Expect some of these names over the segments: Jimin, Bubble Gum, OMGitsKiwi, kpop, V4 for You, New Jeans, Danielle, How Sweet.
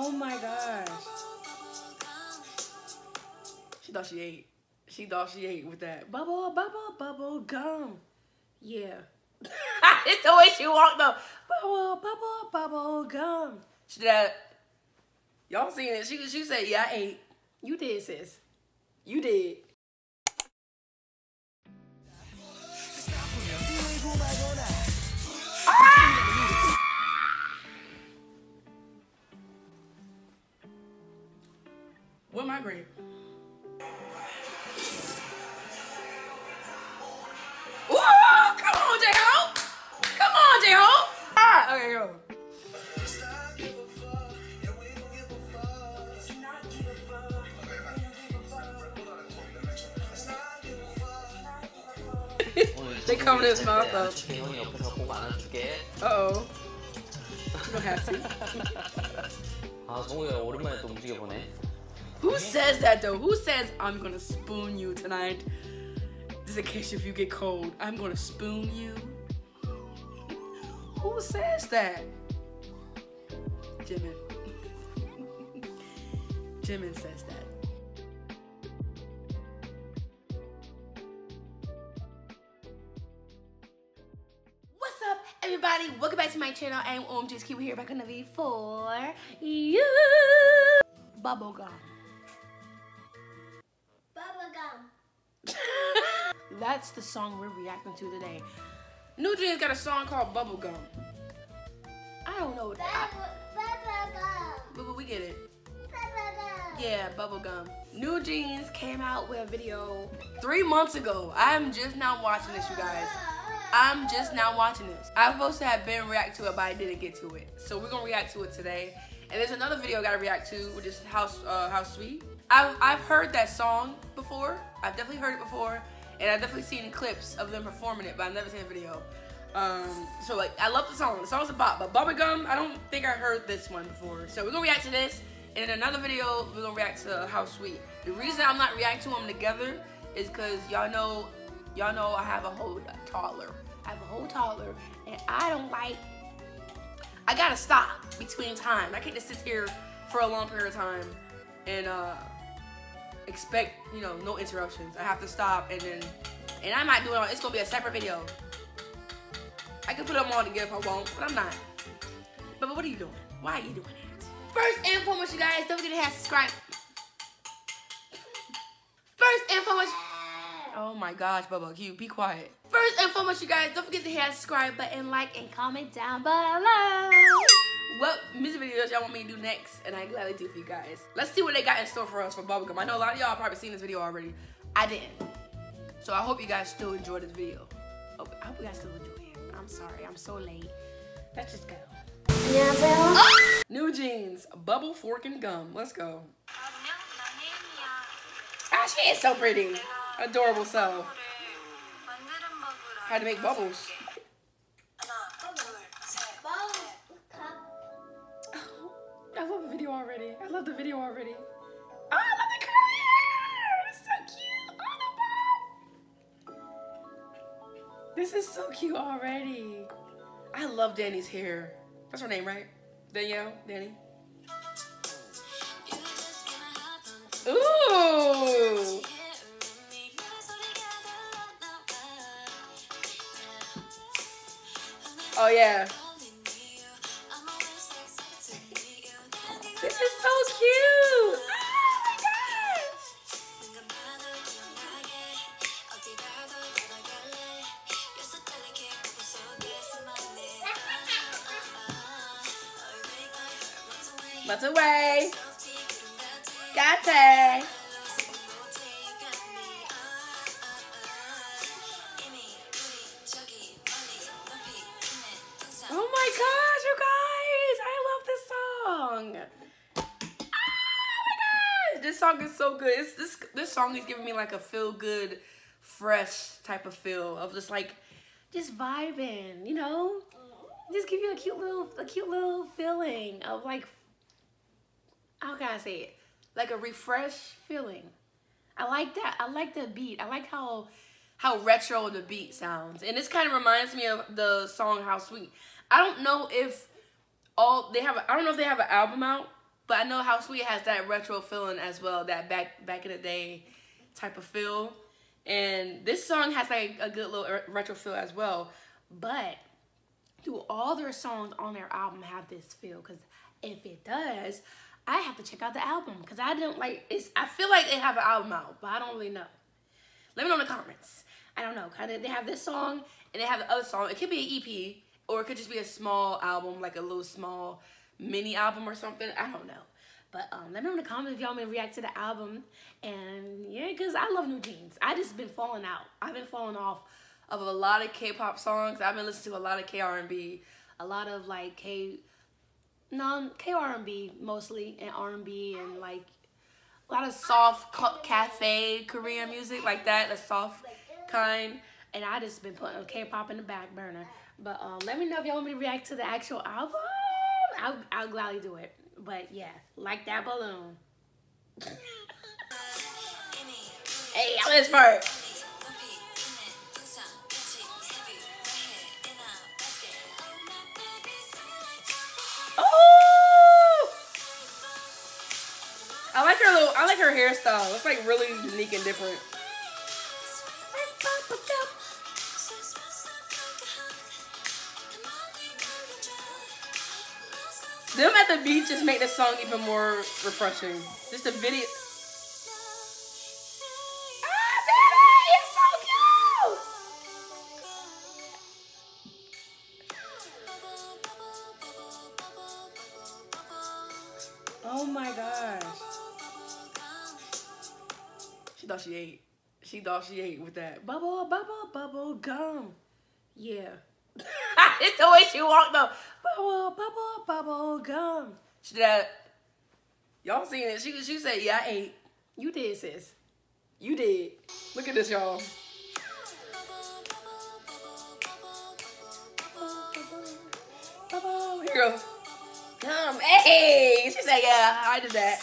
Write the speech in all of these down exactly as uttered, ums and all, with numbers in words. Oh my gosh. She thought she ate. She thought she ate with that. Bubble, bubble, bubble gum. Yeah. It's the way she walked though. Bubble, bubble, bubble gum. She did that. Y'all seen it. She, she said, yeah, I ate. You did, sis. You did. What my grade? Woo! Come on, J-Ho! Come on, J-Ho! Ah, okay, go. They coming his mouth up. Uh-oh. You don't have to. Who says that though? Who says, I'm gonna spoon you tonight? Just in case if you get cold, I'm gonna spoon you. Who says that? Jimin. Jimin says that. Everybody, welcome back to my channel. I'm OMGitsKiwi here, back on the V four for you. Bubble gum. Bubble gum. That's the song we're reacting to today. New Jeans got a song called Bubble Gum. I don't know. Bubble, bubble gum. But, but we get it. Bubble gum. Yeah, bubble gum. New Jeans came out with a video three months ago. I'm just now watching this, you guys. I'm just now watching this. I was supposed to have been react to it, but I didn't get to it. So we're gonna react to it today. And there's another video I gotta react to, which is How, uh, How Sweet. I've, I've heard that song before. I've definitely heard it before. And I've definitely seen clips of them performing it, but I've never seen a video. Um, so like, I love the song. The song's a bop, but Bubble Gum, I don't think I heard this one before. So we're gonna react to this. And in another video, we're gonna react to How Sweet. The reason I'm not reacting to them together is because y'all know Y'all know I have a whole toddler. I have a whole toddler, and I don't like, I gotta stop between time. I can't just sit here for a long period of time and uh, expect, you know, no interruptions. I have to stop, and then, and I might do it on, it's gonna be a separate video. I can put them all together if I want, but I'm not. But, but what are you doing? Why are you doing that? First and foremost, you guys, don't forget to hit subscribe. First and foremost, oh my gosh, Bubble Q, be quiet. First and foremost, you guys, don't forget to hit that subscribe button, like, and comment down below what music videos y'all want me to do next, and I gladly do for you guys. Let's see what they got in store for us for Bubble Gum. I know a lot of y'all have probably seen this video already. I didn't. So I hope you guys still enjoy this video. Oh, I hope you guys still enjoy it. I'm sorry, I'm so late. Let's just go. Yeah, oh! New Jeans, Bubble Fork and Gum. Let's go. Ah, oh, she is so pretty. Adorable self. How to make bubbles. Oh, I love the video already. I love the video already. Oh, I love the color. It's so cute. Oh, the ball. This is so cute already. I love Danny's hair. That's her name, right? Danielle? Danny? Ooh. Oh yeah. This is so cute. Oh my gosh. Let's away. Gotcha. This song is so good. It's this this song is giving me like a feel good, fresh type of feel of just like just vibing, you know? Just give you a cute little a cute little feeling of like, how can I say it? Like a refresh feeling. I like that. I like the beat. I like how how retro the beat sounds. And this kind of reminds me of the song How Sweet. I don't know if all they have a, I don't know if they have an album out. But I know How Sweet has that retro feeling as well, that back back in the day type of feel. And this song has like a good little retro feel as well. But do all their songs on their album have this feel? Because if it does, I have to check out the album, because I don't like it's. I feel like they have an album out, but I don't really know. Let me know in the comments. I don't know. Kind of, they have this song and they have the other song. It could be an E P, or it could just be a small album, like a little small mini album or something. I don't know. But um, let me know in the comments if y'all may react to the album. And yeah, because I love New Jeans. I just been falling out. I've been falling off of a lot of K-pop songs. I've been listening to a lot of K R and B, a lot of like K, no K R and B mostly, and R and B, and like a lot of soft ca cafe Korean music like that, the soft kind. And I just been putting K-pop in the back burner. But um, let me know if y'all want me to react to the actual album. I'll, I'll gladly do it. But yeah, like that balloon. Hey, I was first. I like her little, I like her hairstyle. It's like really unique and different. Them at the beach just make the song even more refreshing. Just a video. Ah, baby, it's so cute! Oh my gosh. She thought she ate. She thought she ate with that. Bubble, bubble, bubble gum. Yeah. It's the way she walked though. Bubble, bubble, bubble gum. She did that. Y'all seen it. She, she said, yeah, I ate. You did, sis. You did. Look at this, y'all. Here goes. Gum. Hey. She said, yeah, I did that.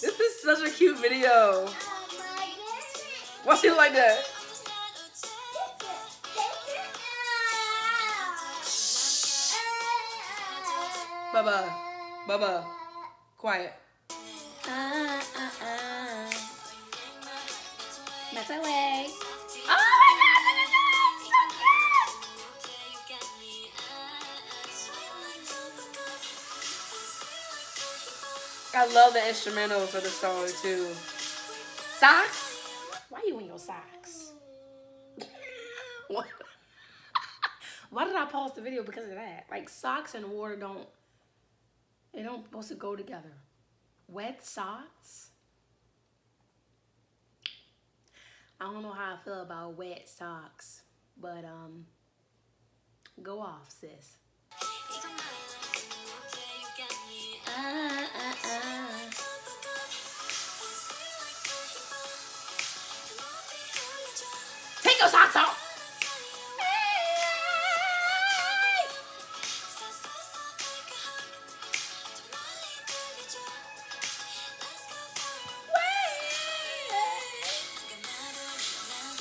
This is such a cute video. Watch it like that. Bubba, Bubba, quiet. Uh, uh, uh. That's my way. Oh my God, look at that! So cute! I love the instrumentals of the song too. Socks? Why you in your socks? What? Why did I pause the video because of that? Like, socks and water don't, they don't supposed to go together. Wet socks? I don't know how I feel about wet socks, but um, go off, sis. Uh, uh, uh. Take your socks off.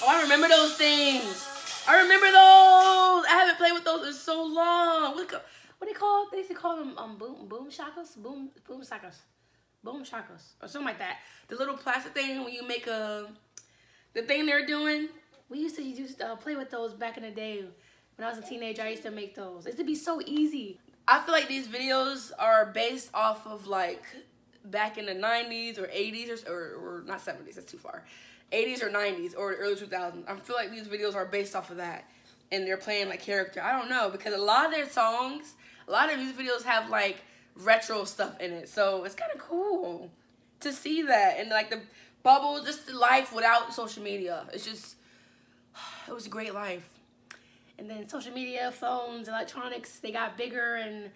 Oh, I remember those things. I remember those. I haven't played with those in so long. What do they call? They used to call them um, boom boom shockers, boom boom shockers, boom shockers, or something like that. The little plastic thing when you make a, the thing they're doing. We used to used to, uh, play with those back in the day when I was a teenager. I used to make those. It used to be so easy. I feel like these videos are based off of like back in the nineties or eighties or, or, or not seventies. That's too far. eighties or nineties or early two thousands. I feel like these videos are based off of that, and they're playing like character. I don't know, because a lot of their songs, a lot of music videos have like retro stuff in it. So it's kind of cool to see that, and like the bubble, just the life without social media. It's just, it was a great life. And then social media, phones, electronics, they got bigger and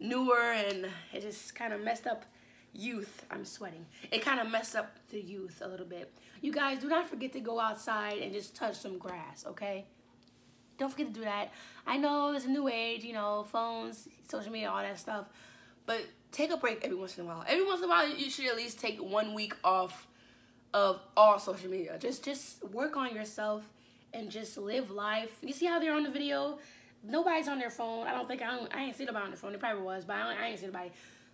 newer, and it just kind of messed up youth. I'm sweating. It kind of messed up the youth a little bit. You guys, do not forget to go outside and just touch some grass, okay? Don't forget to do that. I know it's a new age, you know, phones, social media, all that stuff, but take a break every once in a while. Every once in a while, you should at least take one week off of all social media. Just just work on yourself and just live life. You see how they're on the video? Nobody's on their phone. I don't think I don't, I ain't seen nobody on their phone. They probably was, but I, I ain't seen nobody.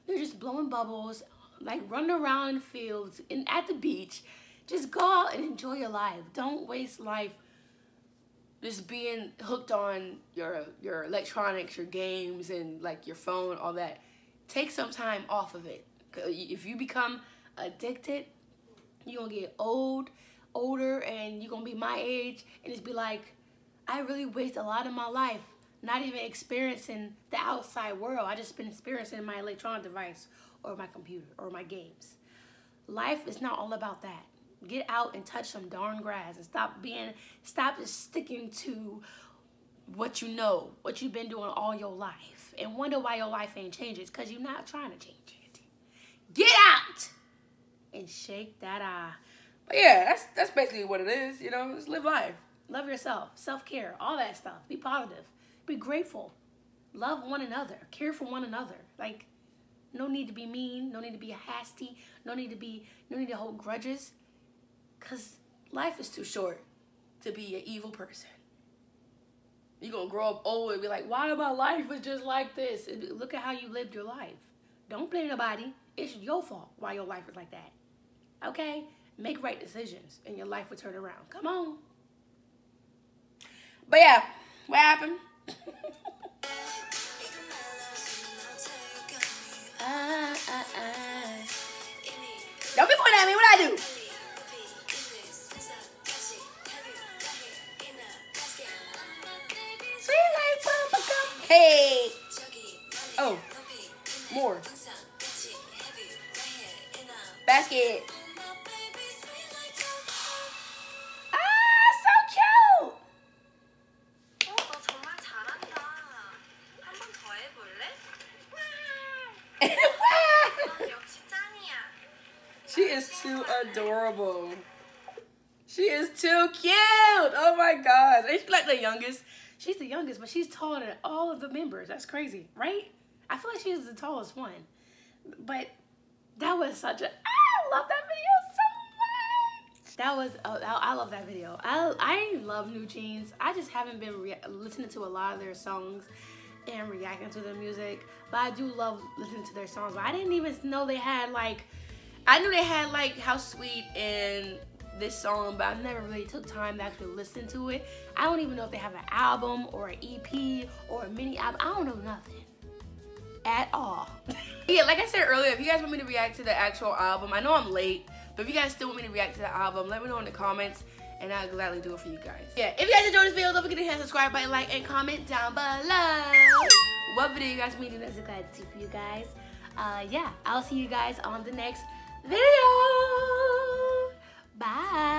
They're just blowing bubbles, like running around fields and at the beach. Just go out and enjoy your life. Don't waste life just being hooked on your your electronics, your games, and like your phone, all that. Take some time off of it. If you become addicted, you're gonna get old, older, and you're gonna be my age and just be like, I really waste a lot of my life not even experiencing the outside world. I just been experiencing my electronic device or my computer or my games. Life is not all about that. Get out and touch some darn grass and stop being, stop just sticking to what you know, what you've been doing all your life, and wonder why your life ain't changing. Because you're not trying to change it. Get out and shake that eye. But yeah, that's that's basically what it is. You know, just live life. Love yourself, self-care, all that stuff. Be positive. Be grateful. Love one another. Care for one another. Like, no need to be mean. No need to be hasty. No need to be, no need to hold grudges. Because life is too short to be an evil person. You're going to grow up old and be like, why my life was just like this? And look at how you lived your life. Don't blame nobody. It's your fault why your life is like that. Okay? Make right decisions and your life will turn around. Come on. But yeah, what happened? uh, uh, uh. Don't be pointing at me. What I do? Hey! Oh, more. Basket. Ah, so cute! She is too adorable. She is too cute! Oh my gosh. Ain't she like the youngest? She's the youngest, but she's taller than all of the members. That's crazy, right? I feel like she is the tallest one. But that was such a... I love that video so much! That was... Oh, I love that video. I, I love New Jeans. I just haven't been re listening to a lot of their songs and reacting to their music. But I do love listening to their songs. But I didn't even know they had, like... I knew they had, like, How Sweet and... this song, but I never really took time to actually listen to it. I don't even know if they have an album or an E P or a mini album. I don't know nothing at all. Yeah, like I said earlier, if you guys want me to react to the actual album, I know I'm late, but if you guys still want me to react to the album, let me know in the comments and I'll gladly do it for you guys. Yeah, if you guys enjoyed this video, don't forget to hit that subscribe button, like, and comment down below what video you guys want me to do next. I'm glad to see for you guys. Uh, yeah, I'll see you guys on the next video. Bye.